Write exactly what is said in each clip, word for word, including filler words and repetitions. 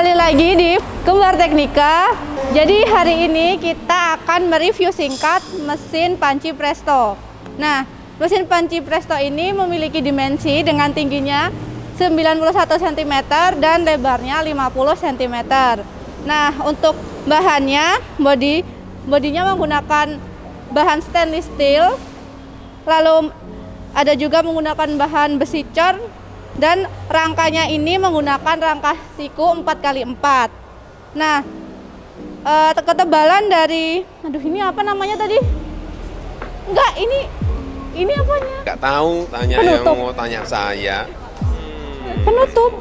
Kembali lagi di Kembar Teknika. Jadi hari ini kita akan mereview singkat mesin Panci Presto. Nah, mesin Panci Presto ini memiliki dimensi dengan tingginya sembilan puluh satu sentimeter dan lebarnya lima puluh sentimeter. Nah, untuk bahannya, body bodinya menggunakan bahan stainless steel, lalu ada juga menggunakan bahan besi cor. Dan rangkanya ini menggunakan rangka siku empat kali empat. Nah, e, ketebalan dari, aduh ini apa namanya tadi? Enggak, ini, ini apanya? Enggak tahu, tanya penutup. Yang mau tanya saya. Hmm. Penutup.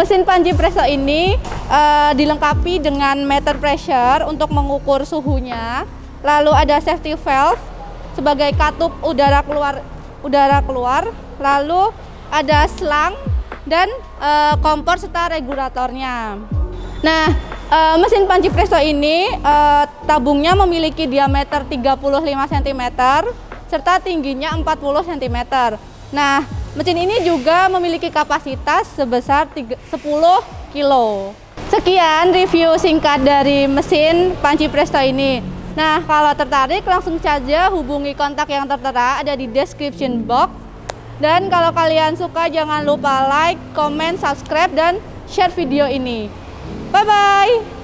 Mesin Panci Presto ini e, dilengkapi dengan meter pressure untuk mengukur suhunya. Lalu ada safety valve sebagai katup udara keluar, udara keluar. Lalu ada selang dan e, kompor serta regulatornya. Nah, e, mesin Panci Presto ini e, tabungnya memiliki diameter tiga puluh lima sentimeter serta tingginya empat puluh sentimeter. Nah, mesin ini juga memiliki kapasitas sebesar sepuluh kilo. Sekian review singkat dari mesin Panci Presto ini. Nah, kalau tertarik langsung saja hubungi kontak yang tertera ada di description box. Dan kalau kalian suka, jangan lupa like, comment, subscribe, dan share video ini. Bye-bye!